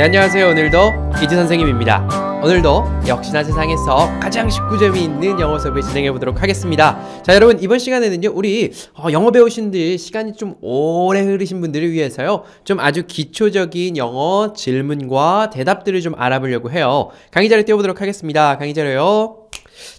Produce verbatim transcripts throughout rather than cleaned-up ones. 네, 안녕하세요. 오늘도 이지 선생님입니다. 오늘도 역시나 세상에서 가장 쉽고 재미있는 영어 수업을 진행해 보도록 하겠습니다. 자, 여러분, 이번 시간에는요 우리 어, 영어 배우신 들 시간이 좀 오래 흐르신 분들을 위해서요 좀 아주 기초적인 영어 질문과 대답들을 좀 알아보려고 해요. 강의 자료 띄워보도록 하겠습니다. 강의 자료요.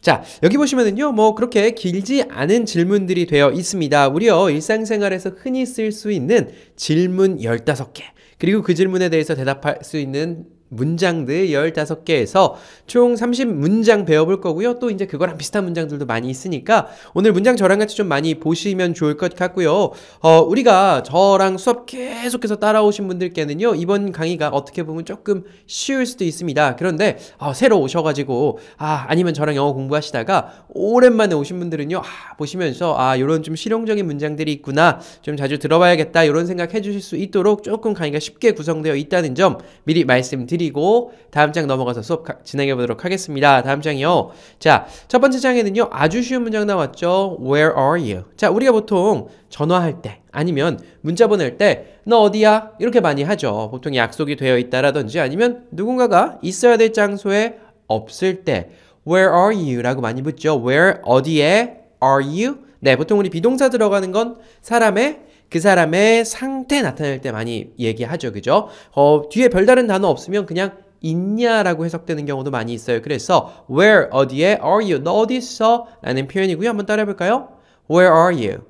자, 여기 보시면은요 뭐 그렇게 길지 않은 질문들이 되어 있습니다. 우리요 일상생활에서 흔히 쓸 수 있는 질문 열다섯 개, 그리고 그 질문에 대해서 대답할 수 있는 문장들 열다섯 개에서 총 삼십 문장 배워볼 거고요. 또 이제 그거랑 비슷한 문장들도 많이 있으니까 오늘 문장 저랑 같이 좀 많이 보시면 좋을 것 같고요. 어, 우리가 저랑 수업 계속해서 따라오신 분들께는요 이번 강의가 어떻게 보면 조금 쉬울 수도 있습니다. 그런데 어, 새로 오셔가지고 아 아니면 저랑 영어 공부하시다가 오랜만에 오신 분들은요 아, 보시면서 아 요런 좀 실용적인 문장들이 있구나, 좀 자주 들어봐야겠다, 요런 생각 해주실 수 있도록 조금 강의가 쉽게 구성되어 있다는 점 미리 말씀드립니다. 그리고 다음 장 넘어가서 수업 진행해 보도록 하겠습니다. 다음 장이요. 자, 첫 번째 장에는요 아주 쉬운 문장 나왔죠. Where are you? 자, 우리가 보통 전화할 때 아니면 문자 보낼 때 너 어디야? 이렇게 많이 하죠. 보통 약속이 되어 있다라든지 아니면 누군가가 있어야 될 장소에 없을 때 Where are you? 라고 많이 묻죠. Where, 어디에, are you? 네, 보통 우리 비동사 들어가는 건 사람의 그 사람의 상태 나타낼 때 많이 얘기하죠. 그죠? 어, 뒤에 별다른 단어 없으면 그냥 있냐라고 해석되는 경우도 많이 있어요. 그래서 where, 어디에, are you, 너 어디 있어? 라는 표현이고요. 한번 따라해볼까요? Where are you?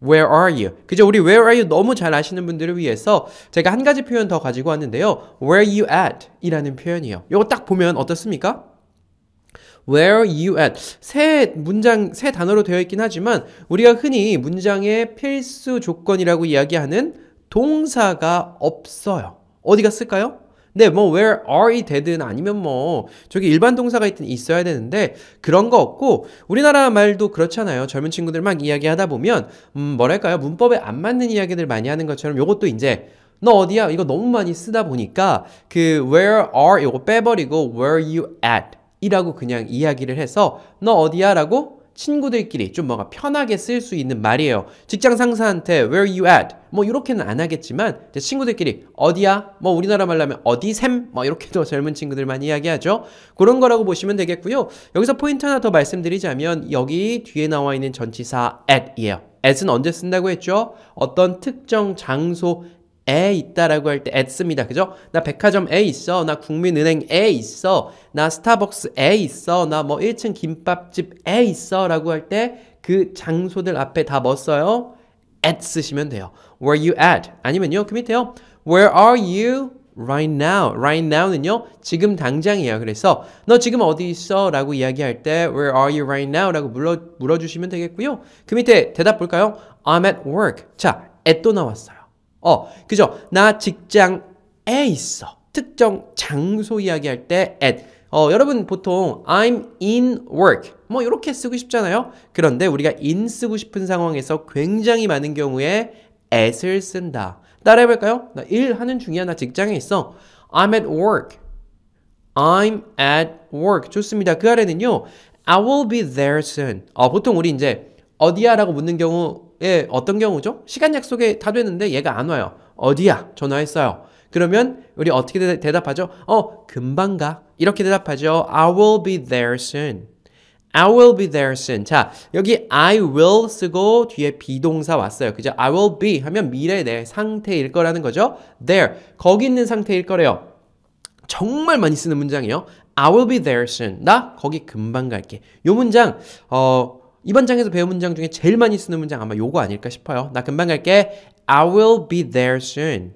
Where are you? 그죠? 우리 where are you 너무 잘 아시는 분들을 위해서 제가 한 가지 표현 더 가지고 왔는데요. Where you at? 이라는 표현이에요. 요거 딱 보면 어떻습니까? Where you at? 새 문장, 새 단어로 되어 있긴 하지만 우리가 흔히 문장의 필수 조건이라고 이야기하는 동사가 없어요. 어디가 쓸까요? 네, 뭐 where are이 되든 아니면 뭐 저기 일반 동사가 있든 있어야 되는데 그런 거 없고, 우리나라 말도 그렇잖아요. 젊은 친구들 막 이야기하다 보면 음, 뭐랄까요? 문법에 안 맞는 이야기들 많이 하는 것처럼 요것도 이제 너 어디야? 이거 너무 많이 쓰다 보니까 그 where are 요거 빼버리고 where you at? 이라고 그냥 이야기를 해서 너 어디야? 라고 친구들끼리 좀 뭔가 편하게 쓸 수 있는 말이에요. 직장 상사한테 where you at? 뭐 이렇게는 안 하겠지만 이제 친구들끼리 어디야? 뭐 우리나라 말로 하면 어디샘? 뭐 이렇게도 젊은 친구들 많이 이야기하죠. 그런 거라고 보시면 되겠고요. 여기서 포인트 하나 더 말씀드리자면 여기 뒤에 나와 있는 전치사 at이에요. at은 언제 쓴다고 했죠? 어떤 특정 장소 에 있다라고 할 때 at 씁니다. 그죠? 나 백화점에 있어. 나 국민은행에 있어. 나 스타벅스에 있어. 나 뭐 일 층 김밥집에 있어. 라고 할 때 그 장소들 앞에 다 뭐 써요? at 쓰시면 돼요. Where you at? 아니면요, 그 밑에요. Where are you right now? Right now는요, 지금 당장이에요. 그래서 너 지금 어디 있어? 라고 이야기할 때 Where are you right now? 라고 물어, 물어주시면 되겠고요. 그 밑에 대답 볼까요? I'm at work. 자, at 또 나왔어요. 어, 그죠? 나 직장에 있어. 특정 장소 이야기할 때 at. 어, 여러분 보통 I'm in work 뭐 이렇게 쓰고 싶잖아요. 그런데 우리가 in 쓰고 싶은 상황에서 굉장히 많은 경우에 at을 쓴다. 따라해볼까요? 나 일하는 중이야. 나 직장에 있어. I'm at work. I'm at work. 좋습니다. 그 아래는요 I will be there soon. 어, 보통 우리 이제 어디야? 라고 묻는 경우 예, 어떤 경우죠? 시간 약속에 다 됐는데 얘가 안 와요. 어디야? 전화했어요. 그러면 우리 어떻게 대답하죠? 어, 금방 가. 이렇게 대답하죠. I will be there soon. I will be there soon. 자, 여기 I will 쓰고 뒤에 비동사 왔어요. 그죠? I will be 하면 미래 내 상태일 거라는 거죠. There. 거기 있는 상태일 거래요. 정말 많이 쓰는 문장이에요. I will be there soon. 나 거기 금방 갈게. 요 문장, 어... 이번 장에서 배운 문장 중에 제일 많이 쓰는 문장 아마 요거 아닐까 싶어요. 나 금방 갈게. I will be there soon.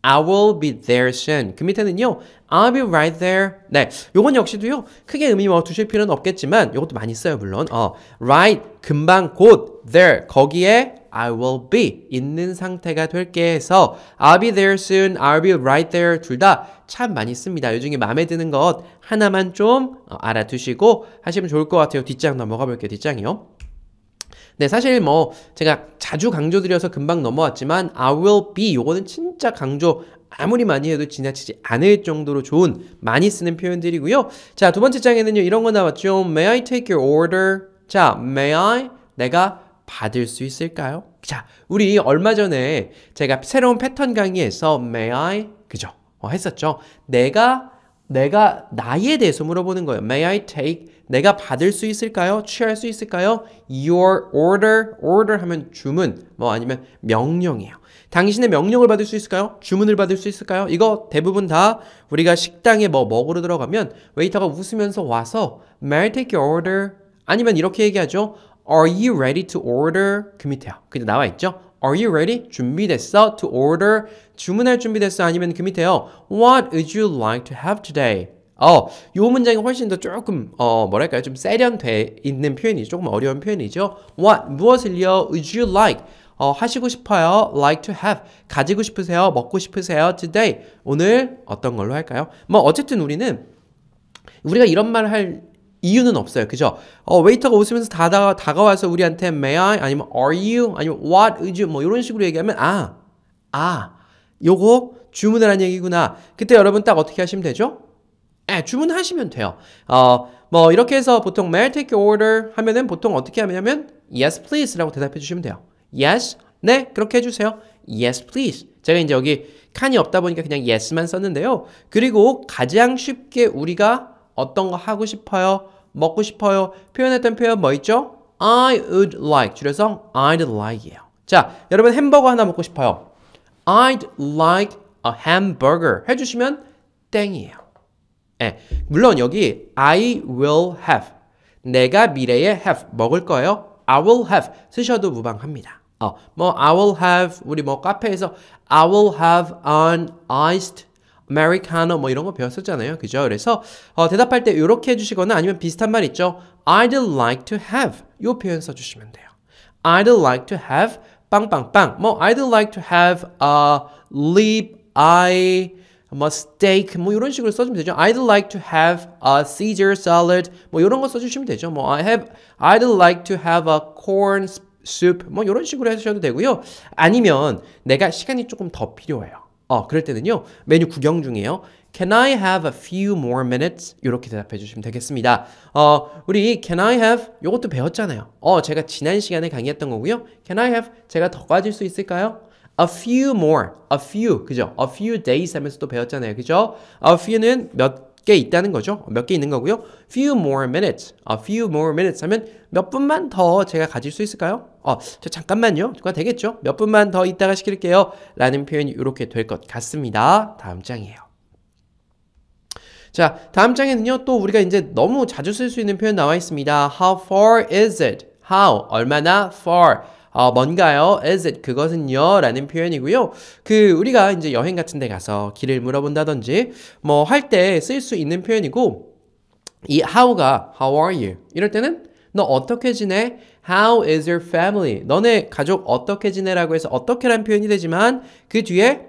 I will be there soon. 그 밑에는요. I'll be right there. 네, 요건 역시도요. 크게 의미 뭐 두실 필요는 없겠지만 요것도 많이 써요. 물론 어, right, 금방, 곧, there, 거기에 I will be, 있는 상태가 될게 해서 I'll be there soon, I'll be right there 둘 다 참 많이 씁니다. 요중에 마음에 드는 것 하나만 좀 알아두시고 하시면 좋을 것 같아요. 뒷장 넘어가 볼게요. 뒷장이요. 네, 사실 뭐 제가 자주 강조드려서 금방 넘어왔지만 I will be 요거는 진짜 강조 아무리 많이 해도 지나치지 않을 정도로 좋은 많이 쓰는 표현들이고요. 자, 두 번째 장에는요 이런 거 나왔죠. May I take your order? 자, may I? 내가 받을 수 있을까요? 자, 우리 얼마 전에 제가 새로운 패턴 강의에서 may I? 그죠? 어, 했었죠. 내가 내가 나에 대해서 물어보는 거예요. May I take? 내가 받을 수 있을까요? 취할 수 있을까요? Your order. Order 하면 주문, 뭐 아니면 명령이에요. 당신의 명령을 받을 수 있을까요? 주문을 받을 수 있을까요? 이거 대부분 다 우리가 식당에 뭐 먹으러 들어가면 웨이터가 웃으면서 와서 May I take your order? 아니면 이렇게 얘기하죠. Are you ready to order? 그 밑에요. 그냥 나와 있죠. Are you ready? 준비됐어? To order? 주문할 준비됐어? 아니면 그 밑에요. What would you like to have today? 어, 요 문장이 훨씬 더 조금 어 뭐랄까요? 좀 세련돼 있는 표현이 조금 어려운 표현이죠. What 무엇을요? Would you like? 어, 하시고 싶어요. Like to have. 가지고 싶으세요? 먹고 싶으세요? Today. 오늘 어떤 걸로 할까요? 뭐 어쨌든 우리는 우리가 이런 말을 할 이유는 없어요. 그죠? 어, 웨이터가 웃으면서 다가, 다가와서 우리한테 may I? 아니면 are you? 아니면 what would you? 뭐 이런 식으로 얘기하면 아, 아, 요거 주문하라는 얘기구나. 그때 여러분 딱 어떻게 하시면 되죠? 에, 주문하시면 돼요. 어, 뭐 이렇게 해서 보통 may I take your order? 하면은 보통 어떻게 하냐면 yes please 라고 대답해 주시면 돼요. yes, 네, 그렇게 해주세요. yes please. 제가 이제 여기 칸이 없다 보니까 그냥 yes만 썼는데요. 그리고 가장 쉽게 우리가 어떤 거 하고 싶어요? 먹고 싶어요? 표현했던 표현 뭐 있죠? I would like, 줄여서 I'd like예요. 자, 여러분 햄버거 하나 먹고 싶어요. I'd like a hamburger 해주시면 땡이에요. 예, 물론 여기 I will have, 내가 미래에 have, 먹을 거예요. I will have 쓰셔도 무방합니다. 어, 뭐 I will have, 우리 뭐 카페에서 I will have an iced Americano 뭐 이런 거 배웠었잖아요. 그죠? 그래서 어, 대답할 때 이렇게 해주시거나 아니면 비슷한 말 있죠. I'd like to have 요 표현 써주시면 돼요. I'd like to have 빵빵빵 뭐 I'd like to have a rib eye 뭐 steak 뭐 이런 식으로 써주면 되죠. I'd like to have a Caesar salad 뭐 이런 거 써주시면 되죠. 뭐 I have I'd like to have a corn soup 뭐 이런 식으로 해주셔도 되고요. 아니면 내가 시간이 조금 더 필요해요. 어, 그럴 때는요. 메뉴 구경 중이에요. Can I have a few more minutes? 이렇게 대답해 주시면 되겠습니다. 어, 우리 Can I have? 요것도 배웠잖아요. 어, 제가 지난 시간에 강의했던 거고요. Can I have? 제가 더 가질 수 있을까요? A few more. A few. 그죠? A few days 하면서 또 배웠잖아요. 그죠? A few는 몇 개 있다는 거죠. 몇 개 있는 거고요. Few more minutes. A few more minutes 하면 몇 분만 더 제가 가질 수 있을까요? 어, 저 잠깐만요. 그거 되겠죠? 몇 분만 더 있다가 시킬게요. 라는 표현이 이렇게 될 것 같습니다. 다음 장이에요. 자, 다음 장에는요. 또 우리가 이제 너무 자주 쓸 수 있는 표현 나와 있습니다. How far is it? How? 얼마나 far? 어, 뭔가요? Is it? 그것은요? 라는 표현이고요. 그 우리가 이제 여행 같은 데 가서 길을 물어본다든지 뭐 할 때 쓸 수 있는 표현이고 이 how가 how are you? 이럴 때는 너 어떻게 지내? How is your family? 너네 가족 어떻게 지내라고 해서 어떻게란 표현이 되지만 그 뒤에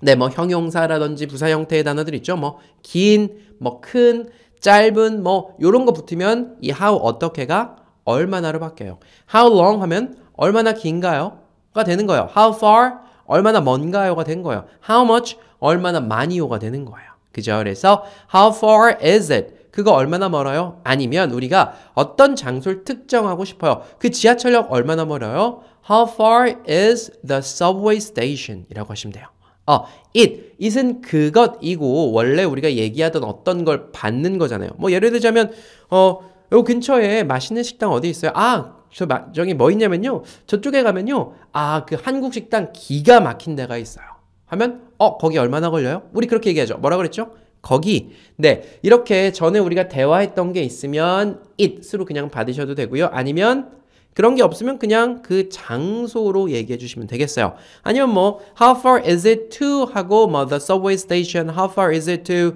네, 뭐 형용사라든지 부사 형태의 단어들 있죠. 뭐 긴, 뭐 큰, 짧은 뭐 요런 거 붙으면 이 how 어떻게가 얼마나로 바뀌어요. How long 하면 얼마나 긴가요? 가 되는 거예요. How far? 얼마나 먼가요가 된 거예요. How much? 얼마나 많이요가 되는 거예요. 그죠? 그래서 how far is it? 그거 얼마나 멀어요? 아니면 우리가 어떤 장소를 특정하고 싶어요. 그 지하철역 얼마나 멀어요? How far is the subway station? 이라고 하시면 돼요. 어, it, it은 그것이고 원래 우리가 얘기하던 어떤 걸 받는 거잖아요. 뭐 예를 들자면 어, 요 근처에 맛있는 식당 어디 있어요? 아, 저 마, 저기 뭐 있냐면요. 저쪽에 가면요. 아, 그 한국 식당 기가 막힌 데가 있어요. 하면 어, 거기 얼마나 걸려요? 우리 그렇게 얘기하죠. 뭐라 그랬죠? 거기. 네, 이렇게 전에 우리가 대화했던 게 있으면 it으로 그냥 받으셔도 되고요. 아니면 그런 게 없으면 그냥 그 장소로 얘기해 주시면 되겠어요. 아니면 뭐 how far is it to 하고 뭐 the subway station, how far is it to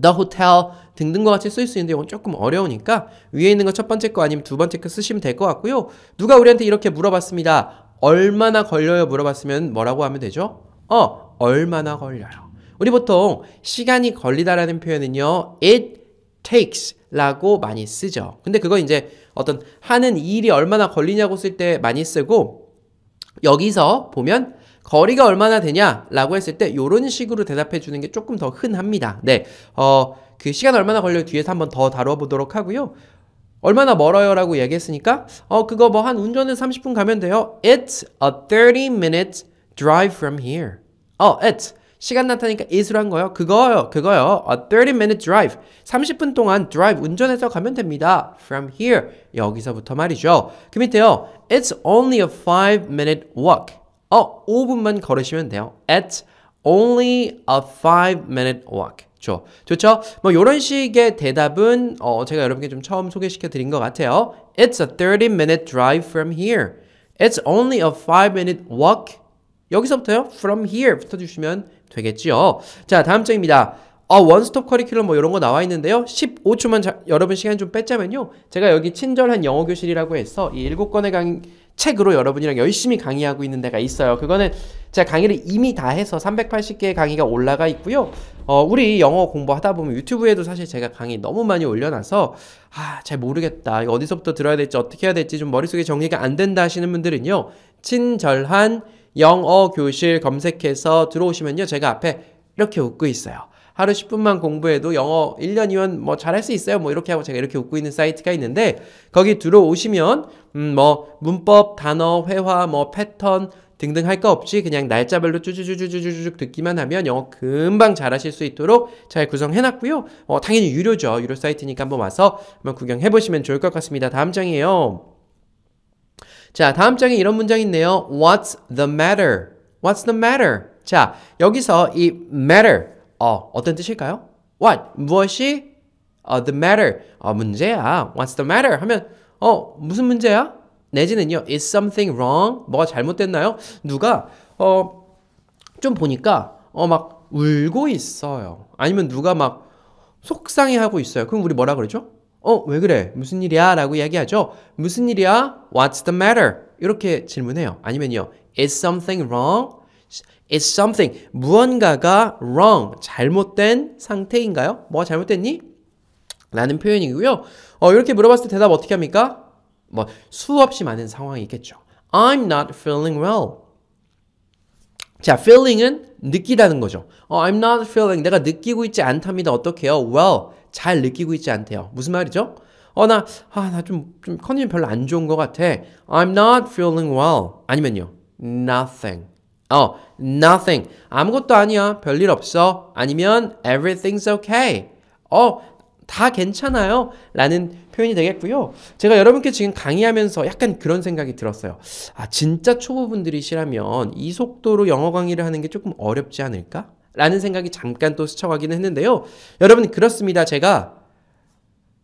the hotel 등등과 같이 쓸 수 있는데 이건 조금 어려우니까 위에 있는 거 첫 번째 거 아니면 두 번째 거 쓰시면 될 것 같고요. 누가 우리한테 이렇게 물어봤습니다. 얼마나 걸려요? 물어봤으면 뭐라고 하면 되죠? 어, 얼마나 걸려요? 우리 보통 시간이 걸리다라는 표현은요. It takes 라고 많이 쓰죠. 근데 그거 이제 어떤 하는 일이 얼마나 걸리냐고 쓸 때 많이 쓰고 여기서 보면 거리가 얼마나 되냐 라고 했을 때 이런 식으로 대답해 주는 게 조금 더 흔합니다. 네, 어, 그 시간 얼마나 걸려요 뒤에서 한번 더 다뤄보도록 하고요. 얼마나 멀어요 라고 얘기했으니까 어 그거 뭐 한 운전은 삼십 분 가면 돼요. It's a thirty minute drive from here. 어, it's 시간 나타니까 is로 한 거요. 그거요. 그거요. A thirty minute drive. 삼십 분 동안 drive 운전해서 가면 됩니다. From here. 여기서부터 말이죠. 그 밑에요. It's only a five minute walk. 어, 오 분만 걸으시면 돼요. It's only a five minute walk. 좋죠. 좋죠? 뭐 요런 식의 대답은 어, 제가 여러분께 좀 처음 소개시켜 드린 것 같아요. It's a thirty minute drive from here. It's only a five minute walk. 여기서부터요. From here 붙어주시면 되겠지요. 자, 다음 장입니다. 어, 원스톱 커리큘럼 뭐 이런 거 나와 있는데요. 십오 초만 자, 여러분 시간 좀 뺐자면요. 제가 여기 친절한 영어 교실이라고 해서 이 일곱 권의 강 책으로 여러분이랑 열심히 강의하고 있는 데가 있어요. 그거는 제가 강의를 이미 다 해서 삼백팔십 개의 강의가 올라가 있고요. 어, 우리 영어 공부하다 보면 유튜브에도 사실 제가 강의 너무 많이 올려놔서 아, 잘 모르겠다. 이거 어디서부터 들어야 될지 어떻게 해야 될지 좀 머릿속에 정리가 안 된다 하시는 분들은요. 친절한 영어 교실 검색해서 들어오시면요. 제가 앞에 이렇게 웃고 있어요. 하루 십 분만 공부해도 영어 일 년, 이 년 뭐 잘할 수 있어요. 뭐 이렇게 하고 제가 이렇게 웃고 있는 사이트가 있는데 거기 들어오시면 음 뭐 문법, 단어, 회화, 뭐 패턴 등등 할 거 없이 그냥 날짜별로 쭈쭈쭈쭈쭈쭈 듣기만 하면 영어 금방 잘하실 수 있도록 잘 구성해놨고요. 어, 당연히 유료죠. 유료 사이트니까 한번 와서 한번 구경해보시면 좋을 것 같습니다. 다음 장이에요. 자, 다음 장에 이런 문장이 있네요. What's the matter? What's the matter? 자, 여기서 이 matter 어, 어떤 뜻일까요? What? 무엇이? 어, the matter. 어, 문제야. What's the matter? 하면 어, 무슨 문제야? 내지는요. Is something wrong? 뭐가 잘못됐나요? 누가 어, 좀 보니까 어, 막 울고 있어요. 아니면 누가 막 속상해하고 있어요. 그럼 우리 뭐라 그러죠? 어, 왜 그래? 무슨 일이야? 라고 이야기하죠. 무슨 일이야? What's the matter? 이렇게 질문해요. 아니면요. Is something wrong? Is something, 무언가가 wrong, 잘못된 상태인가요? 뭐가 잘못됐니? 라는 표현이고요. 어, 이렇게 물어봤을 때 대답 어떻게 합니까? 뭐 수없이 많은 상황이 있겠죠. I'm not feeling well. 자, feeling은 느끼다는 거죠. 어, I'm not feeling, 내가 느끼고 있지 않답니다. 어떻게요? Well, 잘 느끼고 있지 않대요. 무슨 말이죠? 어, 나, 아, 나 좀, 좀 컨디션 별로 안 좋은 것 같아. I'm not feeling well. 아니면요, nothing. 어, nothing. 아무것도 아니야. 별일 없어. 아니면 everything's okay. 어, 다 괜찮아요. 라는 표현이 되겠고요. 제가 여러분께 지금 강의하면서 약간 그런 생각이 들었어요. 아, 진짜 초보분들이시라면 이 속도로 영어 강의를 하는 게 조금 어렵지 않을까? 라는 생각이 잠깐 또 스쳐가기는 했는데요. 여러분, 그렇습니다. 제가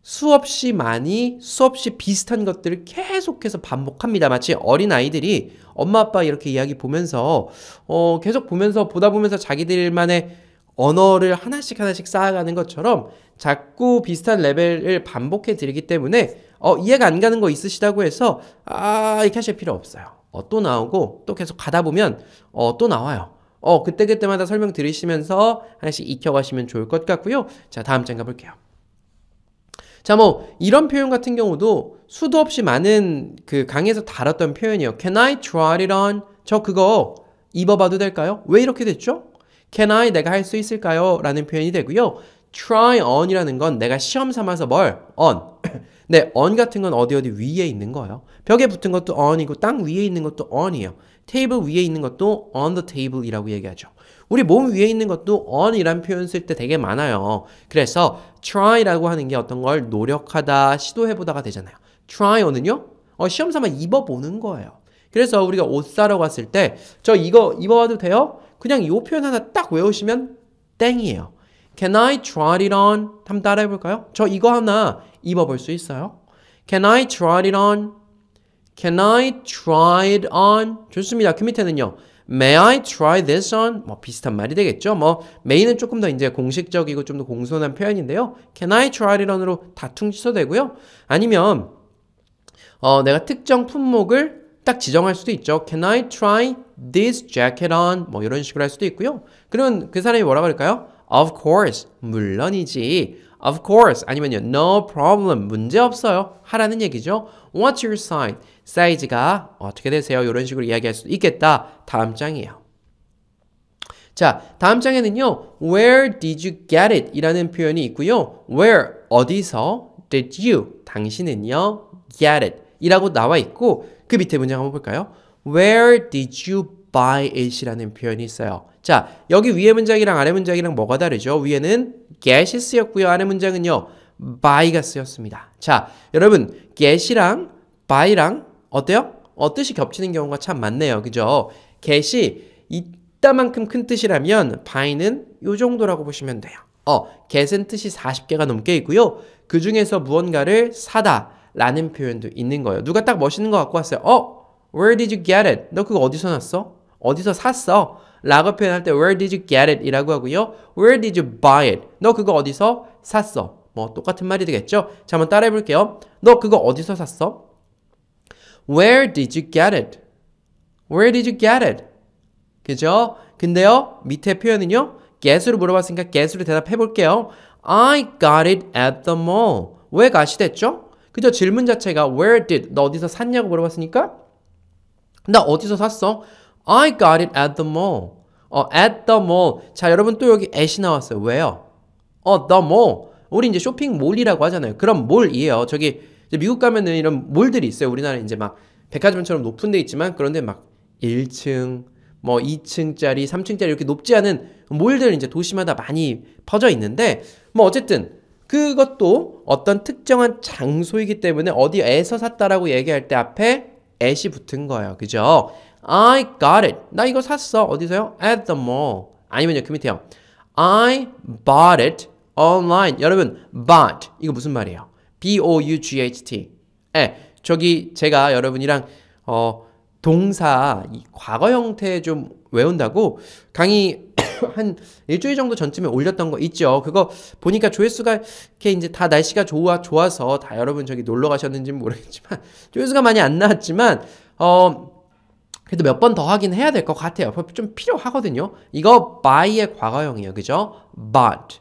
수없이 많이 수없이 비슷한 것들을 계속해서 반복합니다. 마치 어린 아이들이 엄마 아빠 이렇게 이야기 보면서 어, 계속 보면서 보다 보면서 자기들만의 언어를 하나씩 하나씩 쌓아가는 것처럼 자꾸 비슷한 레벨을 반복해 드리기 때문에 어, 이해가 안 가는 거 있으시다고 해서 아, 이렇게 하실 필요 없어요. 어, 또 나오고 또 계속 가다 보면 어, 또 나와요. 어, 그때그때마다 설명 들으시면서 하나씩 익혀가시면 좋을 것 같고요. 자, 다음 장 가볼게요. 자, 뭐 이런 표현 같은 경우도 수도 없이 많은 그 강의에서 다뤘던 표현이에요. Can I try it on? 저 그거 입어봐도 될까요? 왜 이렇게 됐죠? Can I? 내가 할 수 있을까요? 라는 표현이 되고요. Try on이라는 건 내가 시험 삼아서 뭘? On. 네, on 같은 건 어디 어디 위에 있는 거예요. 벽에 붙은 것도 on이고 땅 위에 있는 것도 on이에요. 테이블 위에 있는 것도 on the table이라고 얘기하죠. 우리 몸 위에 있는 것도 on이란 표현 쓸 때 되게 많아요. 그래서 try라고 하는 게 어떤 걸 노력하다, 시도해보다가 되잖아요. try on은요? 어, 시험 삼아 입어보는 거예요. 그래서 우리가 옷 사러 갔을 때 저 이거 입어봐도 돼요? 그냥 이 표현 하나 딱 외우시면 땡이에요. Can I try it on? 한번 따라해볼까요? 저 이거 하나 입어볼 수 있어요? Can I try it on? Can I try it on? 좋습니다. 그 밑에는요. May I try this on? 뭐 비슷한 말이 되겠죠. 뭐 may는 조금 더 이제 공식적이고 좀 더 공손한 표현인데요. Can I try it on으로 다 퉁치소되고요. 아니면 어, 내가 특정 품목을 딱 지정할 수도 있죠. Can I try this jacket on? 뭐 이런 식으로 할 수도 있고요. 그러면 그 사람이 뭐라고 할까요? Of course, 물론이지. Of course, 아니면요. No problem, 문제없어요. 하라는 얘기죠. What's your size? 사이즈가 어떻게 되세요? 이런 식으로 이야기할 수도 있겠다. 다음 장이에요. 자, 다음 장에는요. Where did you get it? 이라는 표현이 있고요. Where, 어디서, did you, 당신은요. get it 이라고 나와 있고 그 밑에 문장 한번 볼까요? Where did you by it이라는 표현이 있어요. 자, 여기 위에 문장이랑 아래 문장이랑 뭐가 다르죠? 위에는 get이 쓰였고요. 아래 문장은요, by가 쓰였습니다. 자, 여러분 get이랑 by랑 어때요? 어, 뜻이 겹치는 경우가 참 많네요. 그죠? get이 있다만큼 큰 뜻이라면 by는 요 정도라고 보시면 돼요. 어, get은 뜻이 사십 개가 넘게 있고요. 그 중에서 무언가를 사다 라는 표현도 있는 거예요. 누가 딱 멋있는 거 갖고 왔어요. 어, where did you get it? 너 그거 어디서 났어? 어디서 샀어? 라고 표현할 때 where did you get it? 이라고 하고요. where did you buy it? 너 그거 어디서 샀어? 뭐 똑같은 말이 되겠죠? 자, 한번 따라해 볼게요. 너 그거 어디서 샀어? Where did you get it? Where did you get it? 그죠? 근데요, 밑에 표현은요, get으로 물어봤으니까 get으로 대답해 볼게요. I got it at the mall. 왜 가시 됐죠? 그죠? 질문 자체가 where did, 너 어디서 샀냐고 물어봤으니까 나 어디서 샀어? I got it at the mall. 어, at the mall. 자, 여러분 또 여기 at이 나왔어요. 왜요? 어, the mall. 우리 이제 쇼핑몰이라고 하잖아요. 그럼 몰이에요. 저기 이제 미국 가면은 이런 몰들이 있어요. 우리나라에 이제 막 백화점처럼 높은 데 있지만 그런데 막 일 층, 뭐 이 층짜리, 삼 층짜리 이렇게 높지 않은 몰들 이제 도시마다 많이 퍼져 있는데 뭐 어쨌든 그것도 어떤 특정한 장소이기 때문에 어디에서 샀다라고 얘기할 때 앞에 at이 붙은 거예요. 그죠? I got it. 나 이거 샀어. 어디서요? At the mall. 아니면 여기 밑에요. I bought it online. 여러분, bought. 이거 무슨 말이에요? B-O-U-G-H-T. 예, 저기 제가 여러분이랑 어, 동사, 이 과거 형태 좀 외운다고 강의 한 일주일 정도 전쯤에 올렸던 거 있죠. 그거 보니까 조회수가 이렇게 이제 다 날씨가 좋아, 좋아서 다 여러분 저기 놀러 가셨는지는 모르겠지만 조회수가 많이 안 나왔지만 어, 그래도 몇 번 더 하긴 해야 될 것 같아요. 좀 필요하거든요. 이거 by의 과거형이에요. 그죠? bought.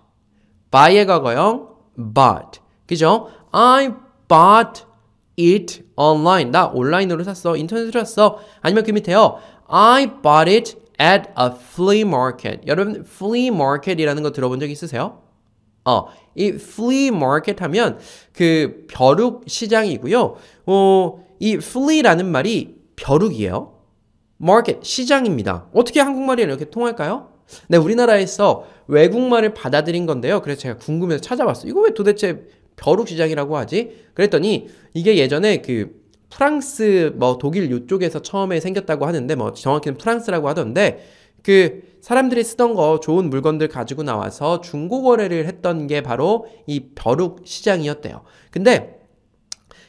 by의 과거형, bought. 그죠? I bought it online. 나 온라인으로 샀어. 인터넷으로 샀어. 아니면 그 밑에요. I bought it at a flea market. 여러분, flea market이라는 거 들어본 적 있으세요? 어, 이 flea market 하면 그 벼룩 시장이고요. 어, 이 flea라는 말이 벼룩이에요. market, 시장입니다. 어떻게 한국말이랑 이렇게 통할까요? 네, 우리나라에서 외국말을 받아들인 건데요. 그래서 제가 궁금해서 찾아봤어요. 이거 왜 도대체 벼룩 시장이라고 하지? 그랬더니 이게 예전에 그 프랑스 뭐 독일 요쪽에서 처음에 생겼다고 하는데 뭐 정확히는 프랑스라고 하던데 그 사람들이 쓰던 거 좋은 물건들 가지고 나와서 중고 거래를 했던 게 바로 이 벼룩 시장이었대요. 근데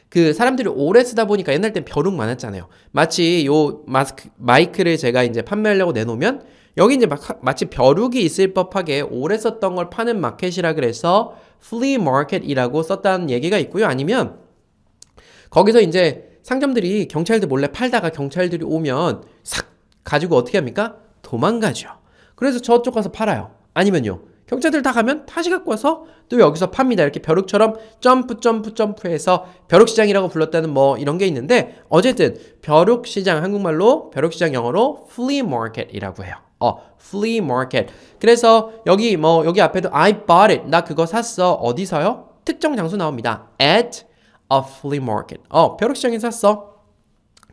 그 사람들이 오래 쓰다 보니까 옛날 땐 벼룩 많았잖아요. 마치 요 마스크 마이크를 제가 이제 판매하려고 내놓으면 여기 이제 막, 마치 벼룩이 있을 법하게 오래 썼던 걸 파는 마켓이라 그래서 flea market이라고 썼다는 얘기가 있고요. 아니면 거기서 이제 상점들이 경찰들 몰래 팔다가 경찰들이 오면 싹 가지고 어떻게 합니까? 도망가죠. 그래서 저쪽 가서 팔아요. 아니면요. 경찰들 다 가면 다시 갖고 와서 또 여기서 팝니다. 이렇게 벼룩처럼 점프 점프 점프해서 벼룩시장이라고 불렀다는 뭐 이런 게 있는데 어쨌든 벼룩시장 한국말로 벼룩시장 영어로 flea market이라고 해요. 어, flea market. 그래서 여기 뭐 여기 앞에도 I bought it. 나 그거 샀어. 어디서요? 특정 장소 나옵니다. At a flea market. 어, 벼룩시장에서 샀어.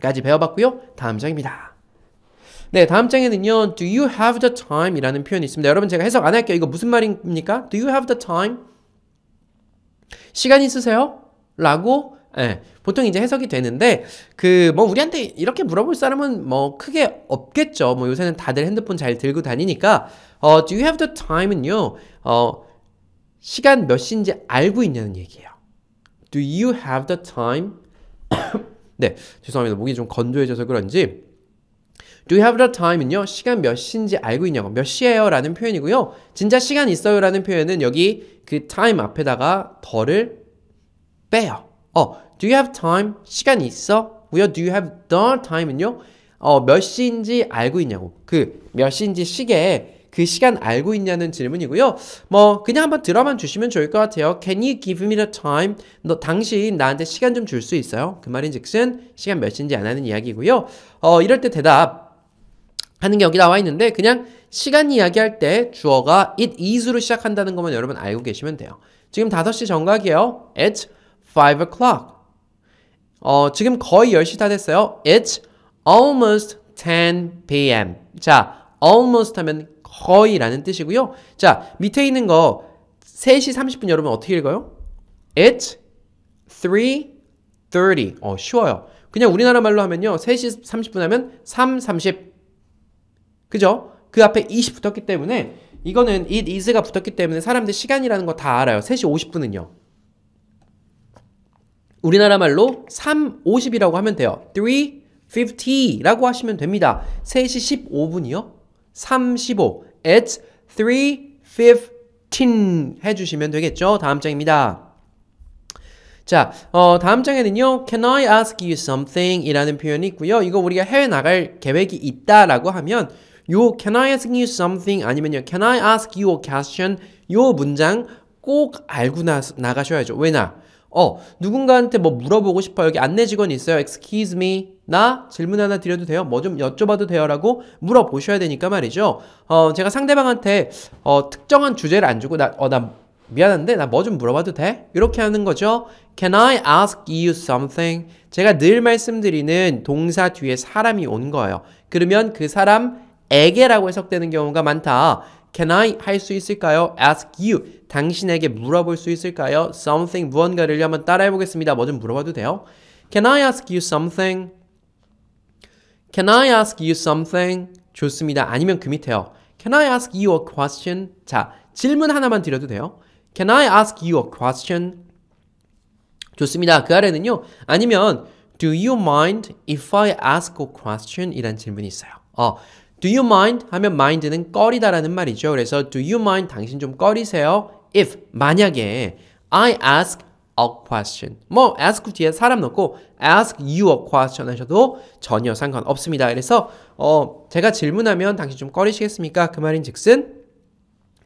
까지 배워봤고요. 다음 장입니다. 네, 다음 장에는요. Do you have the time? 이라는 표현이 있습니다. 여러분 제가 해석 안 할게요. 이거 무슨 말입니까? Do you have the time? 시간 있으세요? 라고 예, 보통 이제 해석이 되는데 그 뭐 우리한테 이렇게 물어볼 사람은 뭐 크게 없겠죠. 뭐 요새는 다들 핸드폰 잘 들고 다니니까 어, Do you have the time은요. 어, 시간 몇 시인지 알고 있냐는 얘기예요. Do you have the time? 네, 죄송합니다. 목이 좀 건조해져서 그런지 Do you have the time은요? 시간 몇 시인지 알고 있냐고 몇 시예요? 라는 표현이고요. 진짜 시간 있어요? 라는 표현은 여기 그 time 앞에다가 더를 빼요. 어, do you have time? 시간 있어? 우여 do you have the time은요? 어, 몇 시인지 알고 있냐고 그 몇 시인지 시계에 그 시간 알고 있냐는 질문이고요. 뭐 그냥 한번 들어만 주시면 좋을 것 같아요. Can you give me the time? 너 당신 나한테 시간 좀 줄 수 있어요? 그 말인즉슨 시간 몇 시인지 안 하는 이야기고요. 어, 이럴 때 대답 하는 게 여기 나와 있는데 그냥 시간 이야기할 때 주어가 it is로 시작한다는 것만 여러분 알고 계시면 돼요. 지금 다섯 시 정각이에요. It's five o'clock. 어, 지금 거의 열 시 다 됐어요. It's almost ten p m 자, almost 하면 거의라는 뜻이고요. 자, 밑에 있는 거 세 시 삼십 분 여러분 어떻게 읽어요? It's three thirty. 어, 쉬워요. 그냥 우리나라 말로 하면요. 세 시 삼십 분 하면 삼 삼십. 그죠? 그 앞에 이십 붙었기 때문에 이거는 it is가 붙었기 때문에 사람들 시간이라는 거 다 알아요. 세 시 오십 분은요. 우리나라 말로 삼 오십이라고 하면 돼요. three fifty라고 하시면 됩니다. 세 시 십오 분이요. 삼십오. It's three fifteen 해주시면 되겠죠. 다음 장입니다. 자, 어, 다음 장에는요. Can I ask you something? 이라는 표현이 있고요. 이거 우리가 해외 나갈 계획이 있다라고 하면 요 Can I ask you something? 아니면요. Can I ask you a question? 요 문장 꼭 알고 나, 나가셔야죠. 왜냐? 어, 누군가한테 뭐 물어보고 싶어요. 여기 안내 직원이 있어요. Excuse me. 나 질문 하나 드려도 돼요? 뭐 좀 여쭤봐도 돼요? 라고 물어보셔야 되니까 말이죠. 어, 제가 상대방한테 어, 특정한 주제를 안 주고 나, 어, 나 미안한데 나 뭐 좀 물어봐도 돼? 이렇게 하는 거죠. Can I ask you something? 제가 늘 말씀드리는 동사 뒤에 사람이 온 거예요. 그러면 그 사람에게라고 해석되는 경우가 많다. Can I 할 수 있을까요? Ask you. 당신에게 물어볼 수 있을까요? Something 무언가를 한번 따라해 보겠습니다. 뭐 좀 물어봐도 돼요? Can I ask you something? Can I ask you something? 좋습니다. 아니면 그 밑에요. Can I ask you a question? 자, 질문 하나만 드려도 돼요. Can I ask you a question? 좋습니다. 그 아래는요. 아니면 Do you mind if I ask a question? 이란 질문이 있어요. 어. Do you mind? 하면 mind는 꺼리다라는 말이죠. 그래서 Do you mind? 당신 좀 꺼리세요? If, 만약에 I ask a question 뭐 ask 뒤에 사람 넣고 ask you a question 하셔도 전혀 상관없습니다. 그래서 어, 제가 질문하면 당신 좀 꺼리시겠습니까? 그 말인 즉슨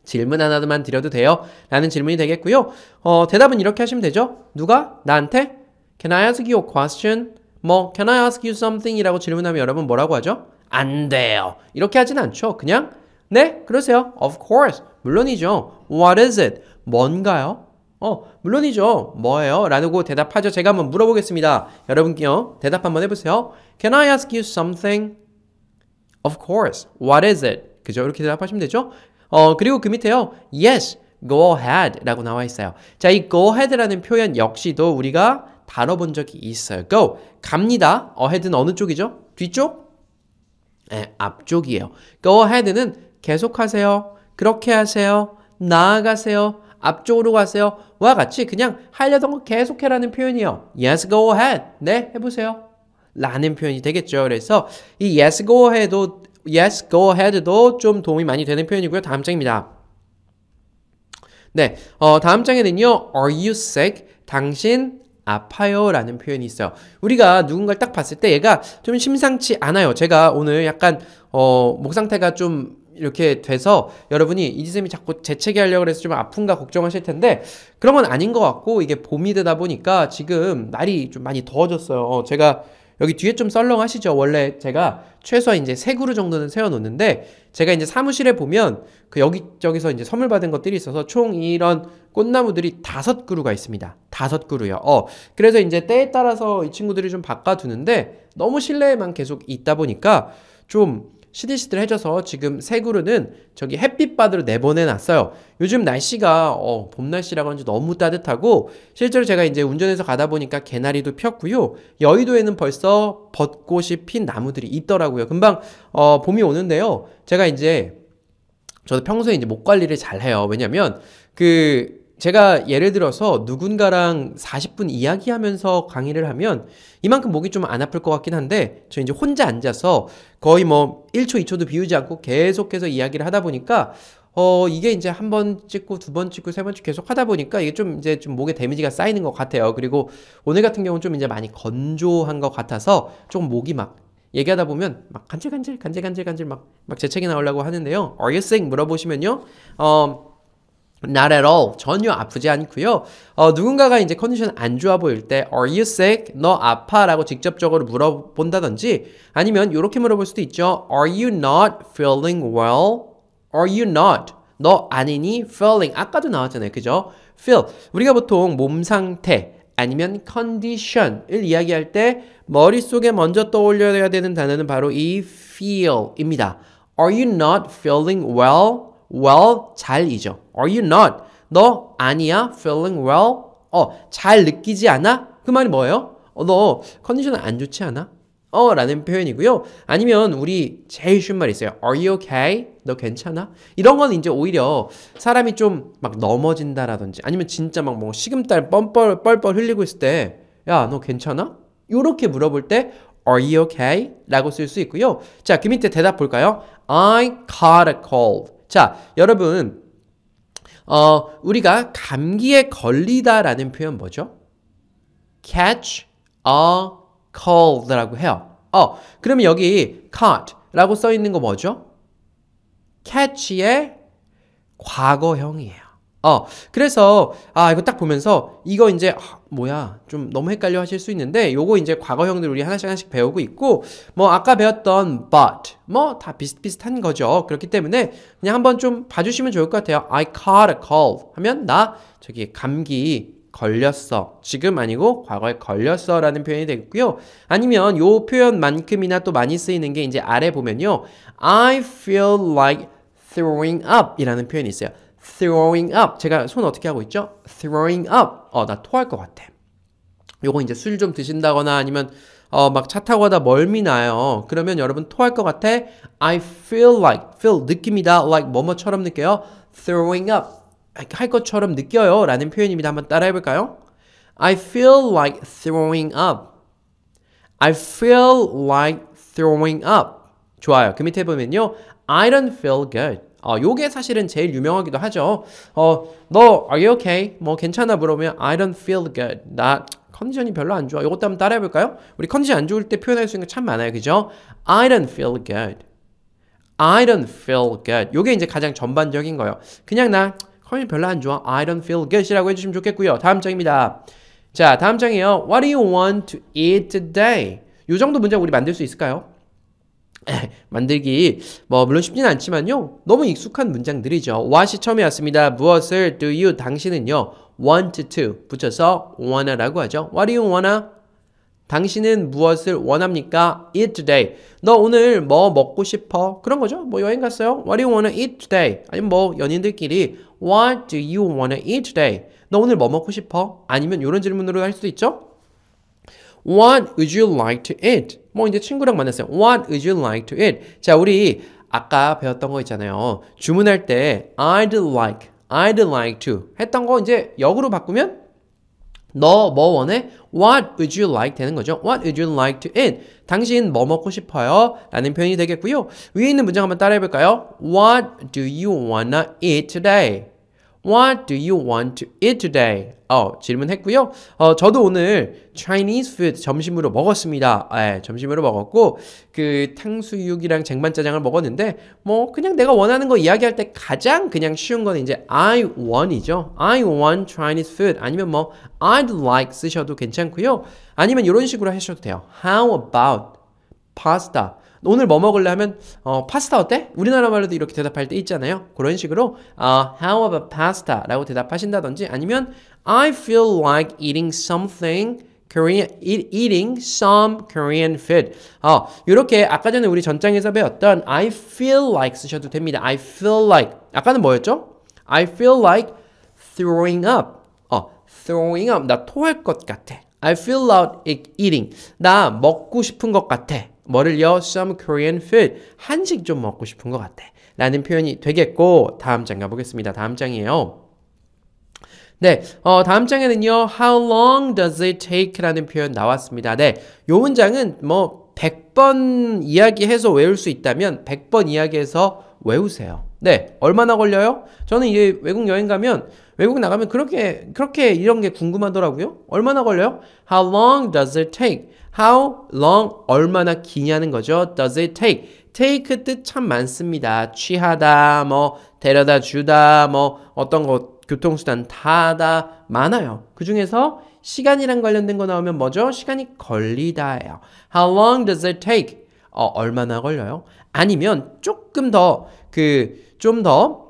질문 하나만 드려도 돼요? 라는 질문이 되겠고요. 어, 대답은 이렇게 하시면 되죠. 누가? 나한테? Can I ask you a question? 뭐 Can I ask you something? 이라고 질문하면 여러분 뭐라고 하죠? 안 돼요. 이렇게 하진 않죠. 그냥 네? 그러세요. Of course. 물론이죠. What is it? 뭔가요? 어, 물론이죠. 뭐예요? 라고 대답하죠. 제가 한번 물어보겠습니다. 여러분께요. 대답 한번 해보세요. Can I ask you something? Of course. What is it? 그죠? 이렇게 대답하시면 되죠. 어, 그리고 그 밑에요. Yes. Go ahead. 라고 나와 있어요. 자, 이 go ahead라는 표현 역시도 우리가 다뤄본 적이 있어요. go. 갑니다. ahead는 어느 쪽이죠? 뒤쪽? 네, 앞쪽이에요. Go ahead는 계속하세요. 그렇게 하세요. 나아가세요. 앞쪽으로 가세요. 와 같이 그냥 하려던 거 계속해라는 표현이에요. Yes, go ahead. 네, 해보세요. 라는 표현이 되겠죠. 그래서 이 yes, go ahead도 yes, go ahead도 좀 도움이 많이 되는 표현이고요. 다음 장입니다. 네, 어, 다음 장에는요. Are you sick? 당신 아파요 라는 표현이 있어요. 우리가 누군가를 딱 봤을 때 얘가 좀 심상치 않아요. 제가 오늘 약간 어, 목 상태가 좀 이렇게 돼서 여러분이 이지쌤이 자꾸 재채기 하려고 해서 좀 아픈가 걱정하실 텐데 그런 건 아닌 것 같고 이게 봄이 되다 보니까 지금 날이 좀 많이 더워졌어요. 어, 제가 여기 뒤에 좀 썰렁하시죠. 원래 제가 최소한 이제 세 그루 정도는 세워놓는데 제가 이제 사무실에 보면 그 여기저기서 이제 선물 받은 것들이 있어서 총 이런 꽃나무들이 다섯 그루가 있습니다. 다섯 그루요. 어, 그래서 이제 때에 따라서 이 친구들이 좀 바꿔두는데 너무 실내에만 계속 있다 보니까 좀 시들시들해져서 지금 세 그루는 저기 햇빛바다로 내보내놨어요. 요즘 날씨가 어, 봄 날씨라고 하는지 너무 따뜻하고 실제로 제가 이제 운전해서 가다 보니까 개나리도 폈고요. 여의도에는 벌써 벚꽃이 핀 나무들이 있더라고요. 금방 어, 봄이 오는데요. 제가 이제 저도 평소에 이제 목 관리를 잘 해요. 왜냐면 그 제가 예를 들어서 누군가랑 사십 분 이야기하면서 강의를 하면 이만큼 목이 좀 안 아플 것 같긴 한데 저 이제 혼자 앉아서 거의 뭐 일 초 이 초도 비우지 않고 계속해서 이야기를 하다 보니까 어 이게 이제 한 번 찍고 두 번 찍고 세 번 찍고 계속 하다 보니까 이게 좀 이제 좀 목에 데미지가 쌓이는 것 같아요. 그리고 오늘 같은 경우는 좀 이제 많이 건조한 것 같아서 조금 목이 막 얘기하다 보면 막 간질간질 간질간질간질 막 막 재채기 나오려고 하는데요. Are you sick? 물어보시면요. 어 Not at all. 전혀 아프지 않고요. 어, 누군가가 이제 컨디션 안 좋아 보일 때 Are you sick? 너 아파? 라고 직접적으로 물어본다든지 아니면 이렇게 물어볼 수도 있죠. Are you not feeling well? Are you not? 너 아니니? feeling. 아까도 나왔잖아요. 그죠? feel. 우리가 보통 몸 상태 아니면 condition을 이야기할 때 머릿속에 먼저 떠올려야 되는 단어는 바로 이 feel입니다. Are you not feeling well? Well, 잘이죠. Are you not? 너 아니야? Feeling well? 어, 잘 느끼지 않아? 그 말이 뭐예요? 어, 너 컨디션은 안 좋지 않아? 어 라는 표현이고요. 아니면 우리 제일 쉬운 말이 있어요. Are you okay? 너 괜찮아? 이런 건 이제 오히려 사람이 좀 막 넘어진다라든지 아니면 진짜 막 뭐 식은땀 뻘뻘 뻘뻘 흘리고 있을 때 야, 너 괜찮아? 요렇게 물어볼 때 Are you okay? 라고 쓸 수 있고요. 자, 그 밑에 대답 볼까요? I caught a cold. 자, 여러분 어 우리가 감기에 걸리다라는 표현 뭐죠? Catch a cold 라고 해요. 어, 그러면 여기 caught 라고 써 있는 거 뭐죠? catch의 과거형이에요. 어, 그래서 아 이거 딱 보면서 이거 이제 아, 뭐야 좀 너무 헷갈려 하실 수 있는데 요거 이제 과거형들 우리 하나씩 하나씩 배우고 있고 뭐 아까 배웠던 but 뭐 다 비슷비슷한 거죠. 그렇기 때문에 그냥 한번 좀 봐주시면 좋을 것 같아요. I caught a cold 하면 나 저기 감기 걸렸어. 지금 아니고 과거에 걸렸어 라는 표현이 되겠고요. 아니면 요 표현만큼이나 또 많이 쓰이는 게 이제 아래 보면요. I feel like throwing up 이라는 표현이 있어요. throwing up. 제가 손 어떻게 하고 있죠? throwing up. 어, 나 토할 것 같아. 요거 이제 술 좀 드신다거나 아니면 어, 막 차 타고 하다 멀미 나요. 그러면 여러분 토할 것 같아. I feel like. feel 느낌이다. like 뭐뭐처럼 느껴요. throwing up. 할 것처럼 느껴요 라는 표현입니다. 한번 따라 해볼까요? I feel like throwing up. I feel like throwing up. 좋아요. 그 밑에 보면요. I don't feel good. 어, 요게 사실은 제일 유명하기도 하죠. 어, 너 are you okay? 뭐 괜찮아 물어보면 I don't feel good. 나 컨디션이 별로 안 좋아. 요것도 한번 따라 해볼까요? 우리 컨디션 안 좋을 때 표현할 수 있는 게 참 많아요. 그죠? I don't feel good. I don't feel good. 요게 이제 가장 전반적인 거예요. 그냥 나 컨디션 별로 안 좋아. I don't feel good 이라고 해주시면 좋겠고요. 다음 장입니다. 자, 다음 장이에요. What do you want to eat today? 이 정도 문장 우리 만들 수 있을까요? 만들기 뭐 물론 쉽지는 않지만요. 너무 익숙한 문장들이죠. what이 처음에 왔습니다. 무엇을 do you 당신은요. want to 붙여서 wanna라고 하죠. What do you wanna? 당신은 무엇을 원합니까? eat today. 너 오늘 뭐 먹고 싶어? 그런 거죠. 뭐 여행 갔어요? What do you wanna eat today? 아니면 뭐 연인들끼리 What do you wanna eat today? 너 오늘 뭐 먹고 싶어? 아니면 이런 질문으로 할 수도 있죠. What would you like to eat? 뭐 이제 친구랑 만났어요. What would you like to eat? 자, 우리 아까 배웠던 거 있잖아요. 주문할 때 I'd like, I'd like to 했던 거 이제 역으로 바꾸면 너 뭐 원해? What would you like? 되는 거죠. What would you like to eat? 당신 뭐 먹고 싶어요? 라는 표현이 되겠고요. 위에 있는 문장 한번 따라해볼까요? What do you wanna eat today? What do you want to eat today? 어, 질문했고요. 어, 저도 오늘 Chinese food 점심으로 먹었습니다. 예, 점심으로 먹었고 그 탕수육이랑 쟁반짜장을 먹었는데 뭐 그냥 내가 원하는 거 이야기할 때 가장 그냥 쉬운 건 이제 I want이죠. I want Chinese food 아니면 뭐 I'd like 쓰셔도 괜찮고요. 아니면 이런 식으로 하셔도 돼요. How about pasta? 오늘 뭐 먹을래 하면 어, 파스타 어때? 우리나라 말로도 이렇게 대답할 때 있잖아요. 그런 식으로 어, How about pasta? 라고 대답하신다든지 아니면 I feel like eating something Korean, eat, eating some Korean food. 어, 이렇게 아까 전에 우리 전장에서 배웠던 I feel like 쓰셔도 됩니다. I feel like 아까는 뭐였죠? I feel like throwing up. 어, throwing up. 나 토할 것 같아. I feel like eating. 나 먹고 싶은 것 같아. 뭐를요? Some Korean food. 한식 좀 먹고 싶은 것 같아. 라는 표현이 되겠고 다음 장 가보겠습니다. 다음 장이에요. 네, 어, 다음 장에는요. How long does it take? 라는 표현 나왔습니다. 네, 이 문장은 뭐 백 번 이야기해서 외울 수 있다면 백 번 이야기해서 외우세요. 네, 얼마나 걸려요? 저는 이제 외국 여행 가면 외국 나가면 그렇게 그렇게 이런 게 궁금하더라고요. 얼마나 걸려요? How long does it take? How long, 얼마나 기냐는 거죠. Does it take? take 뜻 참 많습니다. 취하다, 뭐 데려다 주다, 뭐 어떤 거 교통수단 타다 많아요. 그 중에서 시간이랑 관련된 거 나오면 뭐죠? 시간이 걸리다예요. How long does it take? 어, 얼마나 걸려요? 아니면 조금 더 그 좀 더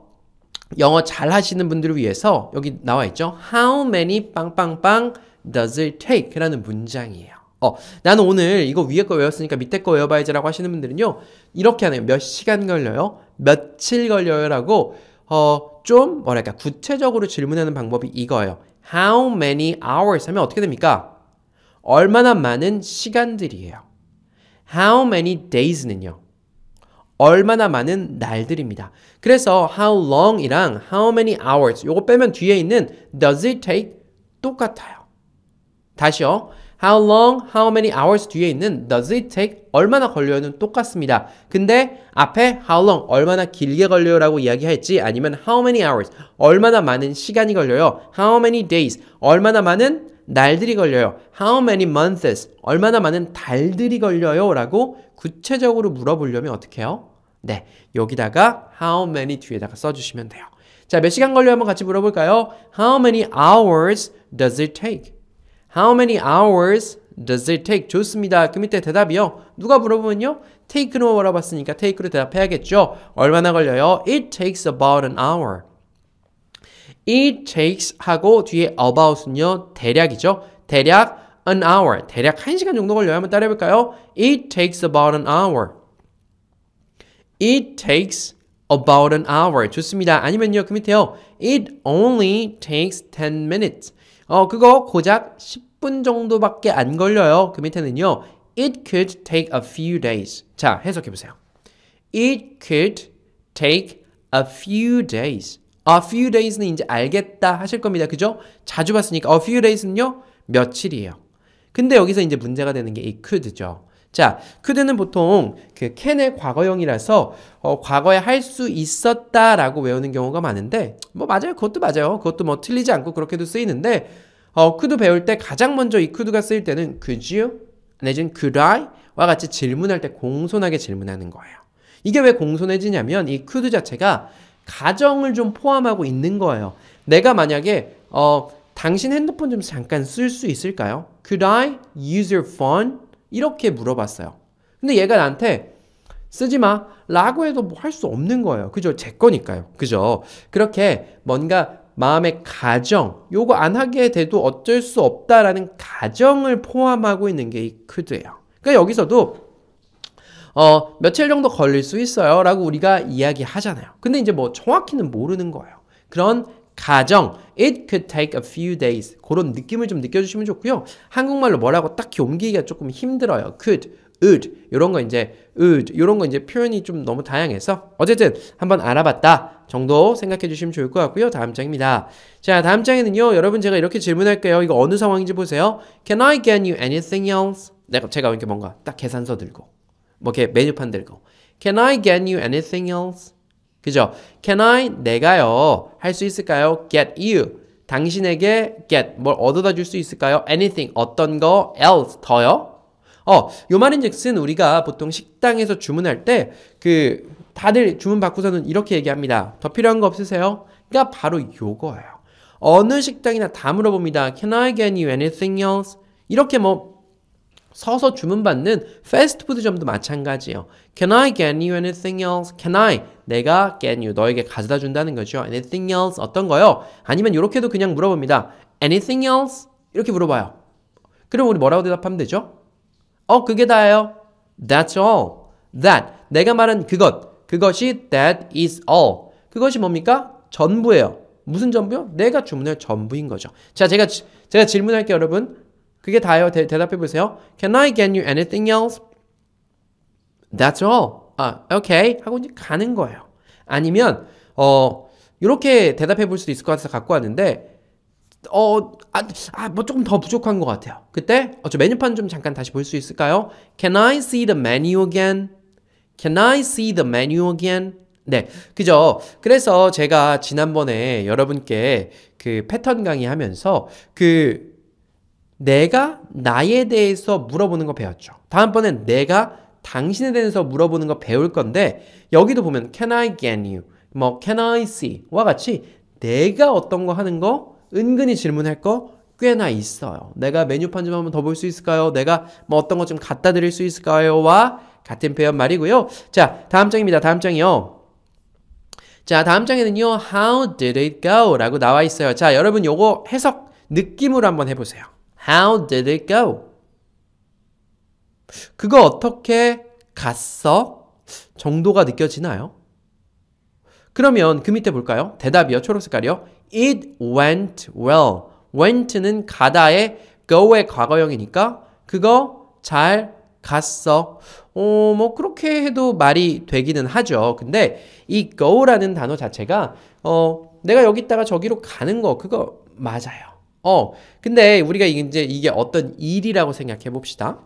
영어 잘 하시는 분들을 위해서 여기 나와 있죠. How many 빵빵빵 does it take? 라는 문장이에요. 어, 나는 오늘 이거 위에 거 외웠으니까 밑에 거 외워봐야지 라고 하시는 분들은요, 이렇게 하네요. 몇 시간 걸려요? 며칠 걸려요? 라고 어, 좀 뭐랄까 구체적으로 질문하는 방법이 이거예요. How many hours 하면 어떻게 됩니까? 얼마나 많은 시간들이에요. How many days는요, 얼마나 많은 날들입니다. 그래서 how long 이랑 how many hours 요거 빼면 뒤에 있는 does it take 똑같아요. 다시요. how long, how many hours 뒤에 있는 does it take 얼마나 걸려요는 똑같습니다. 근데 앞에 how long 얼마나 길게 걸려요 라고 이야기할지, 아니면 how many hours 얼마나 많은 시간이 걸려요, how many days 얼마나 많은 날들이 걸려요, how many months 얼마나 많은 달들이 걸려요 라고 구체적으로 물어보려면 어떻게 해요? 네, 여기다가 how many 뒤에다가 써주시면 돼요. 자, 몇 시간 걸려요 한번 같이 물어볼까요? How many hours does it take? How many hours does it take? 좋습니다. 그 밑에 대답이요, 누가 물어보면요 take로 물어봤으니까 take로 대답해야겠죠. 얼마나 걸려요? It takes about an hour. It takes 하고 뒤에 about은요 대략이죠. 대략 an hour, 대략 한 시간 정도 걸려요 한번 따라해볼까요? It takes about an hour. It takes about an hour. 좋습니다. 아니면요 그 밑에요, It only takes ten minutes. 어, 그거 고작 십 분 정도밖에 안 걸려요. 그 밑에는요, It could take a few days. 자, 해석해보세요. It could take a few days. A few days는 이제 알겠다 하실 겁니다. 그죠? 자주 봤으니까. A few days는요 며칠이에요. 근데 여기서 이제 문제가 되는 게 이 could죠. 자, could는 보통 그 캔의 과거형이라서 어, 과거에 할 수 있었다 라고 외우는 경우가 많은데, 뭐 맞아요, 그것도 맞아요. 그것도 뭐 틀리지 않고 그렇게도 쓰이는데, 어, could 배울 때 가장 먼저 이 could가 쓰일 때는 could you? 내지는 could I? 와 같이 질문할 때 공손하게 질문하는 거예요. 이게 왜 공손해지냐면 이 could 자체가 가정을 좀 포함하고 있는 거예요. 내가 만약에 어, 당신 핸드폰 좀 잠깐 쓸 수 있을까요? Could I use your phone? 이렇게 물어봤어요. 근데 얘가 나한테 쓰지마 라고 해도 뭐 할 수 없는 거예요. 그죠? 제 거니까요. 그죠? 그렇게 뭔가 마음의 가정, 요거 안 하게 돼도 어쩔 수 없다라는 가정을 포함하고 있는 게 이 could예요. 그러니까 여기서도 어, 며칠 정도 걸릴 수 있어요 라고 우리가 이야기하잖아요. 근데 이제 뭐 정확히는 모르는 거예요. 그런 가정, it could take a few days, 그런 느낌을 좀 느껴주시면 좋고요. 한국말로 뭐라고 딱히 옮기기가 조금 힘들어요. could, would, 이런 거 이제 would, 이런 거 이제 표현이 좀 너무 다양해서 어쨌든 한번 알아봤다 정도 생각해 주시면 좋을 것 같고요. 다음 장입니다. 자, 다음 장에는요, 여러분 제가 이렇게 질문할게요. 이거 어느 상황인지 보세요. Can I get you anything else? 내가 제가 이렇게 뭔가 딱 계산서 들고, 뭐 이렇게 메뉴판 들고, Can I get you anything else? 그죠? Can I, 내가요, 할 수 있을까요? Get you, 당신에게 get, 뭘 얻어다 줄 수 있을까요? Anything, 어떤 거, else, 더요? 어, 요 말인즉슨 우리가 보통 식당에서 주문할 때 그 다들 주문 받고서는 이렇게 얘기합니다. 더 필요한 거 없으세요? 그러니까 바로 요거예요. 어느 식당이나 다 물어봅니다. Can I get you anything else? 이렇게 뭐 서서 주문받는 패스트푸드점도 마찬가지예요. Can I get you anything else? Can I, 내가 get you, 너에게 가져다 준다는 거죠. Anything else, 어떤 거요? 아니면 이렇게도 그냥 물어봅니다. Anything else? 이렇게 물어봐요. 그럼 우리 뭐라고 대답하면 되죠? 어, 그게 다예요. That's all. That, 내가 말한 그것, 그것이 that is all. 그것이 뭡니까? 전부예요. 무슨 전부요? 내가 주문할 전부인 거죠. 자, 제가 제가 질문할게요, 여러분. 그게 다예요. 대, 대답해보세요. Can I get you anything else? That's all. 아, okay. 하고 이제 가는 거예요. 아니면 어, 이렇게 대답해볼 수도 있을 것 같아서 갖고 왔는데 어, 아, 아, 뭐 조금 더 부족한 것 같아요. 그때 어, 저 메뉴판 좀 잠깐 다시 볼 수 있을까요? Can I see the menu again? Can I see the menu again? 네, 그죠? 그래서 제가 지난번에 여러분께 그 패턴 강의하면서 그 내가 나에 대해서 물어보는 거 배웠죠. 다음번엔 내가 당신에 대해서 물어보는 거 배울 건데, 여기도 보면 Can I get you? 뭐 Can I see? 와 같이 내가 어떤 거 하는 거 은근히 질문할 거 꽤나 있어요. 내가 메뉴판 좀 한번 더 볼 수 있을까요? 내가 뭐 어떤 거 좀 갖다 드릴 수 있을까요? 와 같은 표현 말이고요. 자, 다음 장입니다. 다음 장이요. 자, 다음 장에는요 How did it go? 라고 나와 있어요. 자, 여러분 요거 해석 느낌으로 한번 해보세요. How did it go? 그거 어떻게 갔어? 정도가 느껴지나요? 그러면 그 밑에 볼까요? 대답이요. 초록색깔이요. It went well. went는 가다의 go의 과거형이니까 그거 잘 갔어. 어, 뭐 그렇게 해도 말이 되기는 하죠. 근데 이 go라는 단어 자체가 어, 내가 여기 있다가 저기로 가는 거 그거 맞아요. 어, 근데 우리가 이제 이게 어떤 일이라고 생각해 봅시다.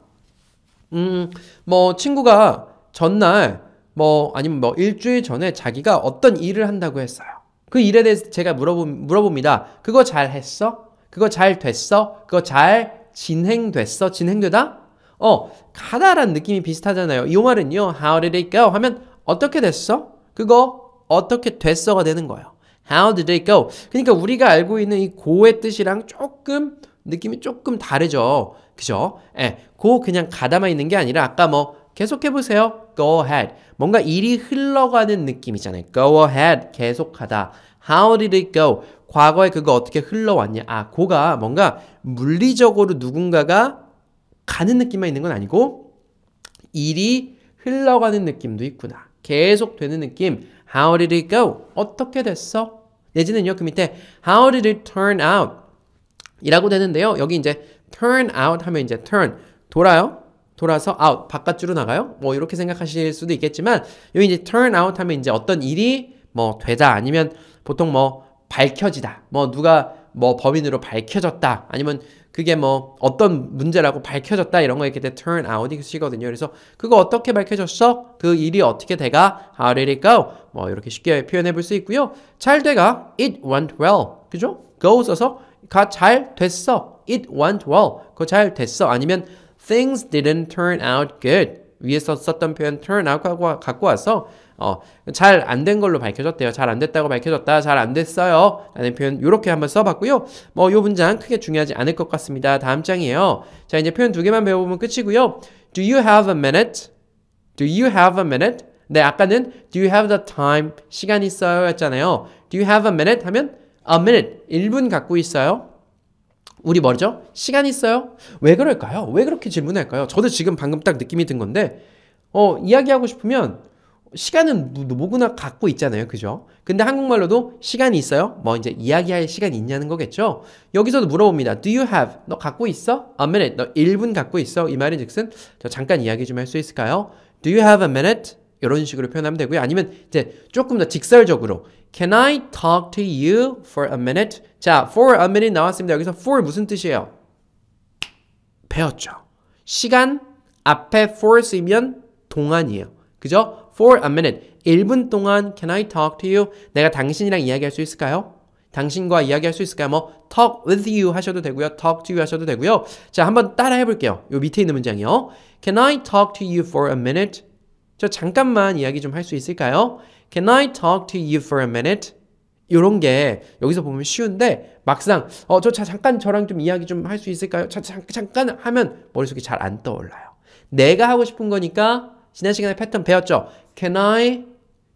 음, 뭐 친구가 전날 뭐 아니면 뭐 일주일 전에 자기가 어떤 일을 한다고 했어요. 그 일에 대해서 제가 물어보, 물어봅니다. 그거 잘 했어? 그거 잘 됐어? 그거 잘 진행됐어? 진행되다? 어, 가다란 느낌이 비슷하잖아요. 이 말은요. How did it go? 하면 어떻게 됐어? 그거 어떻게 됐어가 되는 거예요. How did it go? 그러니까 우리가 알고 있는 이 고의 뜻이랑 조금 느낌이 조금 다르죠. 그죠? 예, 고 그냥 가다만 있는 게 아니라 아까 뭐 계속해보세요. Go ahead. 뭔가 일이 흘러가는 느낌이잖아요. Go ahead. 계속하다. How did it go? 과거에 그거 어떻게 흘러왔냐. 아, 고가 뭔가 물리적으로 누군가가 가는 느낌만 있는 건 아니고 일이 흘러가는 느낌도 있구나. 계속되는 느낌. How did it go? 어떻게 됐어? 내지는요. 그 밑에 How did it turn out? 이라고 되는데요. 여기 이제 turn out 하면 이제 turn. 돌아요. 돌아서 out, 바깥으로 나가요? 뭐 이렇게 생각하실 수도 있겠지만 여기 이제 turn out 하면 이제 어떤 일이 뭐 되다 아니면 보통 뭐 밝혀지다 뭐 누가 뭐 범인으로 밝혀졌다 아니면 그게 뭐 어떤 문제라고 밝혀졌다 이런 거 이렇게 turn out이 쓰거든요. 그래서 그거 어떻게 밝혀졌어? 그 일이 어떻게 돼가? How did it go? 뭐 이렇게 쉽게 표현해 볼 수 있고요. 잘 돼가 It went well. 그죠? go 써서 가 잘 됐어. It went well. 그거 잘 됐어. 아니면 Things didn't turn out good. 위에서 썼던 표현 turn out 갖고 와서 어, 잘 안 된 걸로 밝혀졌대요. 잘 안 됐다고 밝혀졌다. 잘 안 됐어요. 라는 표현 이렇게 한번 써봤고요. 뭐 이 문장 크게 중요하지 않을 것 같습니다. 다음 장이에요. 자 이제 표현 두 개만 배워보면 끝이고요. Do you have a minute? Do you have a minute? 네 아까는 Do you have the time? 시간 있어요 했잖아요. Do you have a minute? 하면 a minute. 일 분 갖고 있어요. 우리 뭐죠? 시간 있어요? 왜 그럴까요? 왜 그렇게 질문할까요? 저도 지금 방금 딱 느낌이 든 건데 어 이야기하고 싶으면 시간은 누구나 갖고 있잖아요. 그죠? 근데 한국말로도 시간이 있어요? 뭐 이제 이야기할 시간이 있냐는 거겠죠? 여기서도 물어봅니다. Do you have? 너 갖고 있어? A minute. 너 일 분 갖고 있어? 이 말인 즉슨 저 잠깐 이야기 좀 할 수 있을까요? Do you have a minute? 이런 식으로 표현하면 되고요. 아니면 이제 조금 더 직설적으로 Can I talk to you for a minute? 자, for a minute 나왔습니다. 여기서 for 무슨 뜻이에요? 배웠죠. 시간 앞에 for 쓰면 동안이에요. 그죠? For a minute. 일 분 동안 Can I talk to you? 내가 당신이랑 이야기할 수 있을까요? 당신과 이야기할 수 있을까요? 뭐 talk with you 하셔도 되고요. talk to you 하셔도 되고요. 자, 한번 따라해 볼게요. 요 밑에 있는 문장이요. Can I talk to you for a minute? 저 잠깐만 이야기 좀 할 수 있을까요? Can I talk to you for a minute? 요런 게 여기서 보면 쉬운데 막상 어, 저 잠깐 저랑 좀 이야기 좀 할 수 있을까요? 저 잠, 잠깐 하면 머릿속에 잘 안 떠올라요. 내가 하고 싶은 거니까 지난 시간에 패턴 배웠죠? Can I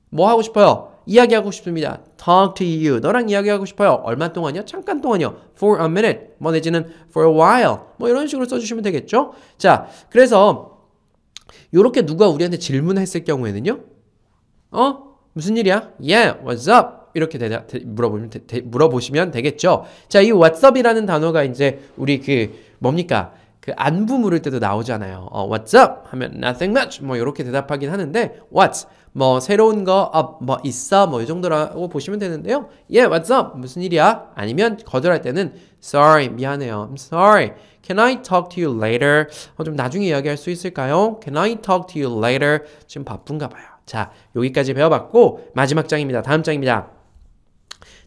뭐 하고 싶어요? 이야기하고 싶습니다. Talk to you. 너랑 이야기하고 싶어요. 얼마 동안이요? 잠깐 동안이요. For a minute. 뭐 내지는 for a while. 뭐 이런 식으로 써주시면 되겠죠? 자, 그래서 요렇게 누가 우리한테 질문했을 경우에는요. 어? 무슨 일이야? Yeah, what's up? 이렇게 대답, 대, 물어보면, 대, 대, 물어보시면 되겠죠. 자, 이 what's up이라는 단어가 이제 우리 그 뭡니까? 그 안부 물을 때도 나오잖아요. 어, what's up? 하면 nothing much. 뭐 요렇게 대답하긴 하는데 what's? 뭐 새로운 거 up, 뭐 있어? 뭐 이 정도라고 보시면 되는데요. Yeah, what's up? 무슨 일이야? 아니면 거절할 때는 sorry, 미안해요. I'm sorry. Can I talk to you later? 어, 좀 나중에 이야기할 수 있을까요? Can I talk to you later? 지금 바쁜가 봐요. 자, 여기까지 배워봤고 마지막 장입니다. 다음 장입니다.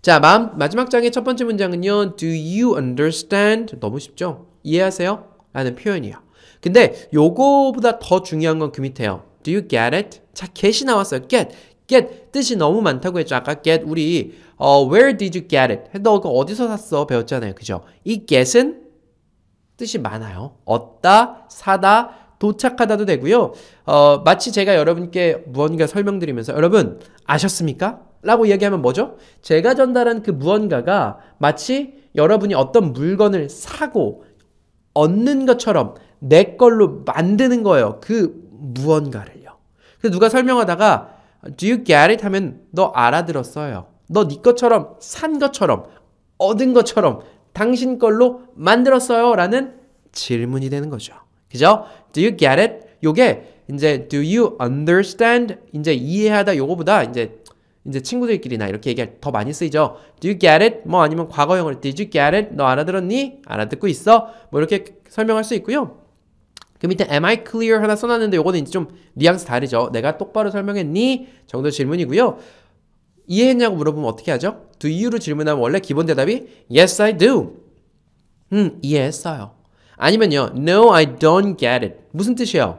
자, 마, 마지막 장의 첫 번째 문장은요. Do you understand? 너무 쉽죠? 이해하세요? 라는 표현이에요. 근데 요거보다 더 중요한 건 그 밑에요. Do you get it? 자, get이 나왔어요. get. get 뜻이 너무 많다고 했죠. 아까 get 우리 어, where did you get it? 너 그거 어디서 샀어? 배웠잖아요. 그죠? 이 get은 뜻이 많아요. 얻다, 사다, 도착하다도 되고요. 어, 마치 제가 여러분께 무언가 설명드리면서 여러분 아셨습니까? 라고 이야기하면 뭐죠? 제가 전달한 그 무언가가 마치 여러분이 어떤 물건을 사고 얻는 것처럼 내 걸로 만드는 거예요. 그 무언가를요. 그래서 누가 설명하다가 Do you get it? 하면 너 알아들었어요. 너 네 것처럼, 산 것처럼, 얻은 것처럼 당신 걸로 만들었어요. 라는 질문이 되는 거죠. 그죠? Do you get it? 요게 이제 Do you understand? 이제 이해하다 요거보다 이제 이제 친구들끼리나 이렇게 얘기할 때 더 많이 쓰이죠. Do you get it? 뭐 아니면 과거형을 Did you get it? 너 알아들었니? 알아듣고 있어? 뭐 이렇게 설명할 수 있고요. 그 밑에 Am I clear? 하나 써놨는데 요거는 이제 좀 뉘앙스 다르죠. 내가 똑바로 설명했니? 정도 질문이고요. 이해했냐고 물어보면 어떻게 하죠? Do you로 질문하면 원래 기본 대답이 Yes, I do. 음, 이해했어요. 아니면요. No, I don't get it. 무슨 뜻이에요?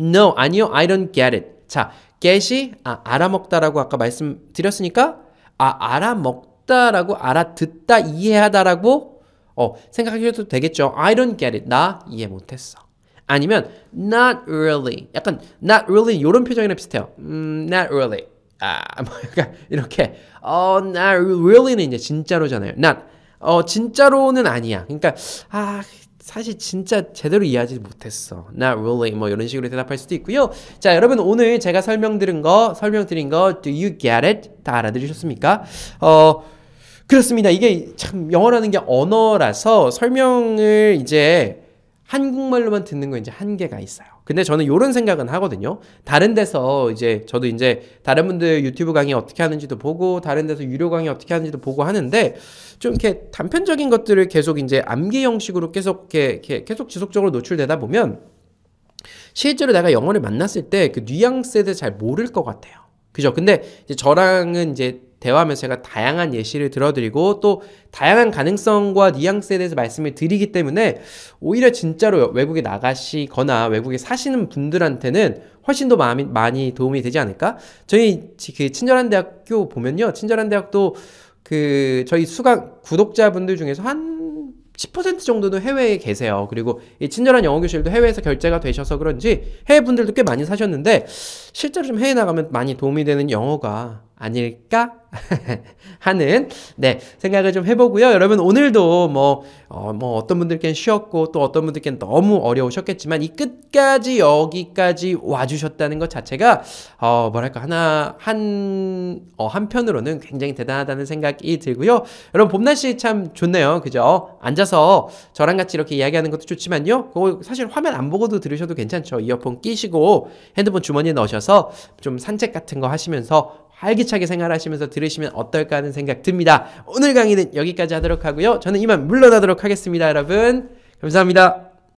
No, 아니요. I don't get it. 자, get이 아, 알아먹다라고 아까 말씀드렸으니까 아, 알아먹다라고 알아듣다, 이해하다라고 어, 생각하셔도 되겠죠. I don't get it. 나 이해 못했어. 아니면 not really. 약간 not really 이런 표정이랑 비슷해요. 음, not really. 아, 뭐 약간 이렇게 어, not really는 이제 진짜로잖아요. not. 어, 진짜로는 아니야. 그러니까 아, 사실 진짜 제대로 이해하지 못했어. Not really. 뭐 이런 식으로 대답할 수도 있고요. 자, 여러분 오늘 제가 설명드린 거, 설명드린 거 Do you get it? 다 알아들으셨습니까? 어, 그렇습니다. 이게 참 영어라는 게 언어라서 설명을 이제 한국말로만 듣는 거 이제 한계가 있어요. 근데 저는 이런 생각은 하거든요. 다른 데서 이제 저도 이제 다른 분들 유튜브 강의 어떻게 하는지도 보고 다른 데서 유료 강의 어떻게 하는지도 보고 하는데 좀 이렇게 단편적인 것들을 계속 이제 암기 형식으로 계속 이렇게 계속 지속적으로 노출되다 보면 실제로 내가 영어를 만났을 때 그 뉘앙스에 대해 잘 모를 것 같아요. 그죠? 근데 이제 저랑은 이제 대화하면서 제가 다양한 예시를 들어드리고 또 다양한 가능성과 뉘앙스에 대해서 말씀을 드리기 때문에 오히려 진짜로 외국에 나가시거나 외국에 사시는 분들한테는 훨씬 더 마음이, 많이 도움이 되지 않을까? 저희 그 친절한 대학교 보면요. 친절한 대학도 그 저희 수강 구독자분들 중에서 한 십 퍼센트 정도는 해외에 계세요. 그리고 이 친절한 영어 교실도 해외에서 결제가 되셔서 그런지 해외 분들도 꽤 많이 사셨는데 실제로 좀 해외 나가면 많이 도움이 되는 영어가 아닐까 하는 네 생각을 좀 해보고요. 여러분 오늘도 뭐, 어, 뭐 어떤 분들께는 쉬웠고 또 어떤 분들께는 너무 어려우셨겠지만 이 끝까지 여기까지 와주셨다는 것 자체가 어, 뭐랄까 하나 한 어, 한편으로는 굉장히 대단하다는 생각이 들고요. 여러분 봄날씨 참 좋네요. 그죠? 앉아서 저랑 같이 이렇게 이야기하는 것도 좋지만요. 그거 사실 화면 안 보고도 들으셔도 괜찮죠. 이어폰 끼시고 핸드폰 주머니에 넣으셔서 좀 산책 같은 거 하시면서 활기차게 생활하시면서 들으시면 어떨까 하는 생각 듭니다. 오늘 강의는 여기까지 하도록 하고요. 저는 이만 물러나도록 하겠습니다. 여러분 감사합니다.